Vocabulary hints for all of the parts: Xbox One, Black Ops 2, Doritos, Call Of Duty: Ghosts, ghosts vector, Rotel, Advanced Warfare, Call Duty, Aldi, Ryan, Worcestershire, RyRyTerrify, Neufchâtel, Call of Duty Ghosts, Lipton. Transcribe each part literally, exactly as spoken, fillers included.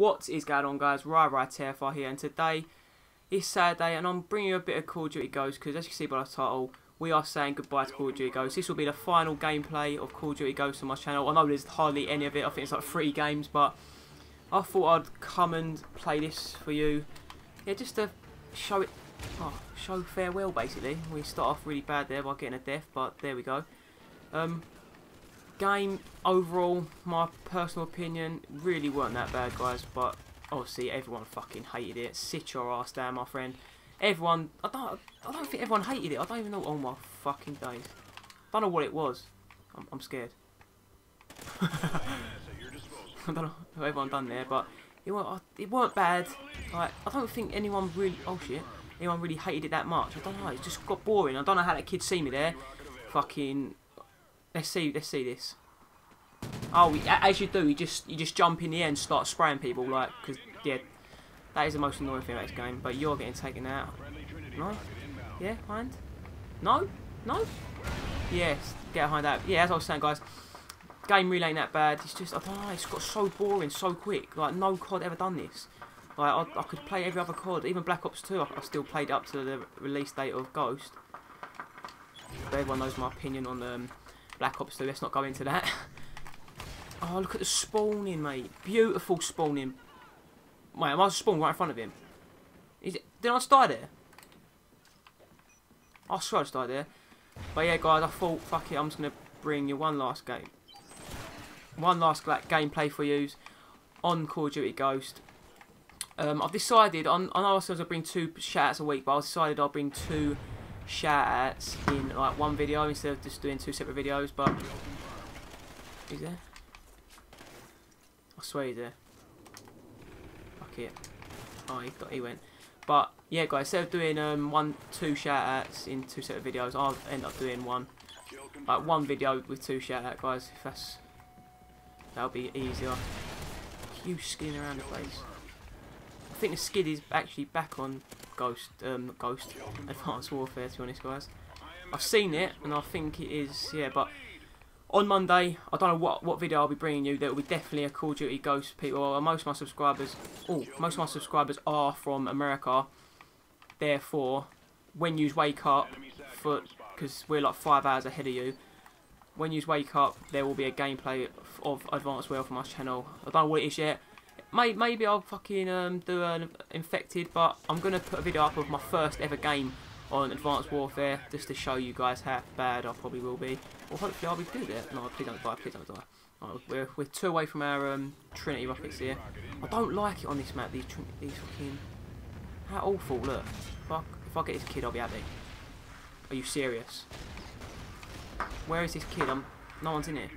What is going on, guys? RyRyTerrify here, and today is Saturday and I'm bringing you a bit of Call of Duty Ghosts because, as you can see by the title, we are saying goodbye to Call of Duty Ghosts. This will be the final gameplay of Call of Duty Ghosts on my channel. I know there's hardly any of it, I think it's like three games, but I thought I'd come and play this for you. Yeah, just to show it, oh, show farewell basically. We start off really bad there by getting a death, but there we go. Um, game overall, my personal opinion, really weren't that bad, guys, but obviously everyone fucking hated it. Sit your ass down, my friend. Everyone, I don't, I don't think everyone hated it. I don't even know. Oh my fucking days! Don't know what it was. I'm, I'm scared. I don't know what everyone done there, but it weren't, it weren't bad. Like, I don't think anyone really, oh shit, anyone really hated it that much. I don't know. It just got boring. I don't know how that kid see me there. Fucking. Let's see. Let's see this. Oh, as you do, you just you just jump in the end, start spraying people, like, cause yeah, that is the most annoying thing about this game. But you're getting taken out. No. Yeah, behind. No. No. Yes. Get behind that. Yeah, as I was saying, guys, game really ain't that bad. It's just, I don't know. It's got so boring so quick. Like, no C O D ever done this. Like, I, I could play every other C O D, even Black Ops two. I, I still played up to the release date of Ghost. But everyone knows my opinion on um. Black Ops two, let's not go into that. Oh, look at the spawning, mate. Beautiful spawning. Wait, I might spawn right in front of him. Is it, did I just die there? I swear I just died there. But yeah, guys, I thought, fuck it, I'm just going to bring you one last game. One last like, gameplay for you on Call of Duty Ghost. Um, I've decided, on, I know I was going to bring two shoutouts a week, but I've decided I'll bring two shoutouts in like one video instead of just doing two separate videos. But he's there. I swear he's there. Fuck it. Oh, he got, he went. But yeah, guys, instead of doing um one two shoutouts in two separate videos, I'll end up doing one like one video with two shoutouts, guys. If that's that'll be easier. You skidding around the place. I think the skid is actually back on Ghost, um, Ghost, Advanced Warfare, to be honest, guys. I've seen it, and I think it is, yeah, but on Monday, I don't know what, what video I'll be bringing you. There will be definitely a Call of Duty Ghost, people. Most of my subscribers, oh, most of my subscribers are from America. Therefore, when you wake up, for because we're like five hours ahead of you, when you wake up, there will be a gameplay of Advanced Warfare on my channel. I don't know what it is yet. Maybe I'll fucking um, do an Infected, but I'm going to put a video up of my first ever game on Advanced Warfare just to show you guys how bad I probably will be. Well, hopefully I'll be good at it. No, please don't die, please don't die. Right, we're, we're two away from our um, Trinity rockets here. I don't like it on this map, these, these fucking... How awful, look. Fuck, if I get this kid, I'll be happy. Are you serious? Where is this kid? I'm, no one's in here.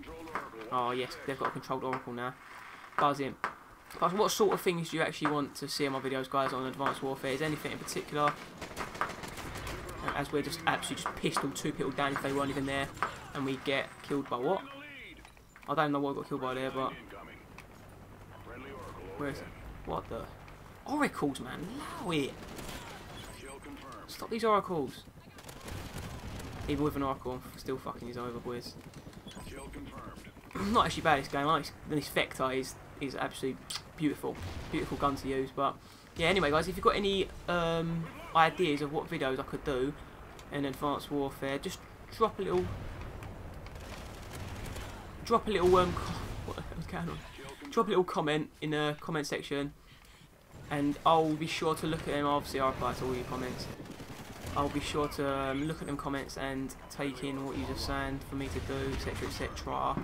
Oh, yes, they've got a controlled oracle now. Buzz in. But what sort of things do you actually want to see in my videos, guys, on Advanced Warfare? Is anything in particular? As we're just absolutely just pistol two people down if they weren't even there, and we get killed by what? I don't know what I got killed by there, but where is it? What the oracles, man? Allow it. Stop these oracles. Even with an oracle, I'm still fucking is over, boys. Not actually bad this game. I like this Vector is. is absolutely beautiful, beautiful gun to use. But yeah, anyway, guys, if you've got any um, ideas of what videos I could do in Advanced Warfare, just drop a little, drop a little um, what the hell's going on? Drop a little comment in the comment section, and I'll be sure to look at them. Obviously, I reply to all your comments. I'll be sure to um, look at them comments and take in what you just saying for me to do, et cetera, et cetera.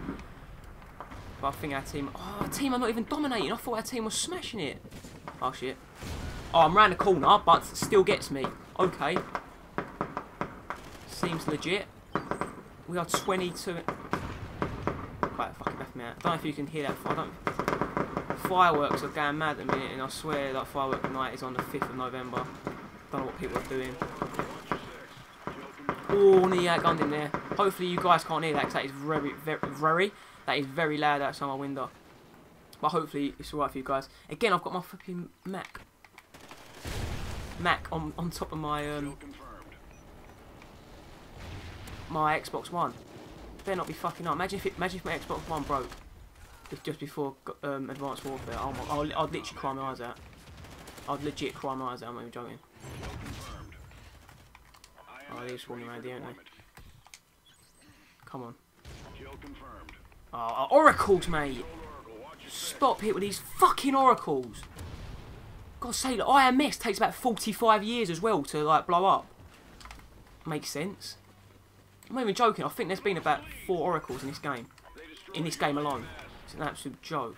But I think our team... Oh, our team are not even dominating. I thought our team was smashing it. Oh, shit. Oh, I'm round the corner, but still gets me. Okay. Seems legit. We are twenty-two... Quite fucking left me out. I don't know if you can hear that. I don't... Fireworks are going mad at the minute, and I swear that firework night is on the fifth of November. Don't know what people are doing. Oh, nearly outgunned in there. Hopefully you guys can't hear that, because that is very, very... very That is very loud outside my window. But hopefully it's alright for you guys. Again, I've got my flipping Mac. Mac on, on top of my um, my Xbox One. Better not be fucking up. Imagine if, it, imagine if my Xbox One broke. just before um, Advanced Warfare. Oh my, I'll, I'll literally cry my eyes out. I'd legit cry my eyes out. I'm not even joking. Oh, they're swarming around here, aren't they? Come on. Oh, oracles, mate! Stop it with these fucking oracles! God's sake, I M S takes about forty-five years as well to like blow up. Makes sense. I'm not even joking. I think there's been about four oracles in this game. In this game alone. It's an absolute joke.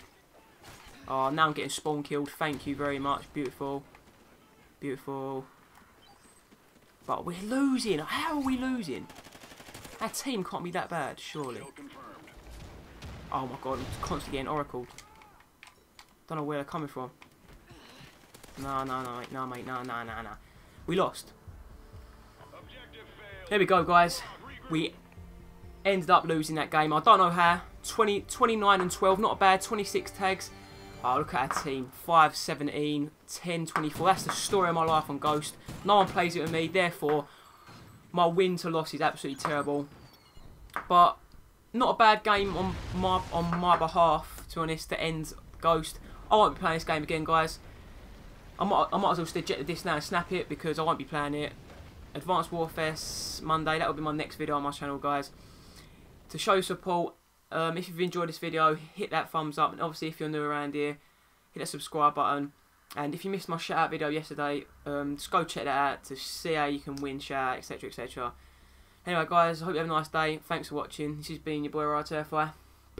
Oh, now I'm getting spawn killed. Thank you very much. Beautiful. Beautiful. But we're losing. How are we losing? Our team can't be that bad, surely. Oh my god, I'm constantly getting oracled. Don't know where they're coming from. Nah, nah, nah, mate. Nah, mate. Nah, nah, nah, nah. We lost. There we go, guys. We ended up losing that game. I don't know how. twenty, twenty-nine and twelve. Not bad. twenty-six tags. Oh, look at our team. five, seventeen, ten, twenty-four. That's the story of my life on Ghost. No one plays it with me. Therefore, my win to loss is absolutely terrible. But not a bad game on my, on my behalf, to be honest, to end Ghost. I won't be playing this game again, guys. I might, I might as well eject this now and snap it, because I won't be playing it. Advanced Warfare Monday. That will be my next video on my channel, guys. To show support, um, if you've enjoyed this video, hit that thumbs up. And obviously, if you're new around here, hit that subscribe button. And if you missed my shout-out video yesterday, um, just go check that out to see how you can win shout-out, et cetera, et cetera. Anyway, guys, I hope you have a nice day. Thanks for watching. This has been your boy RyRyTerrify.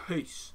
Peace.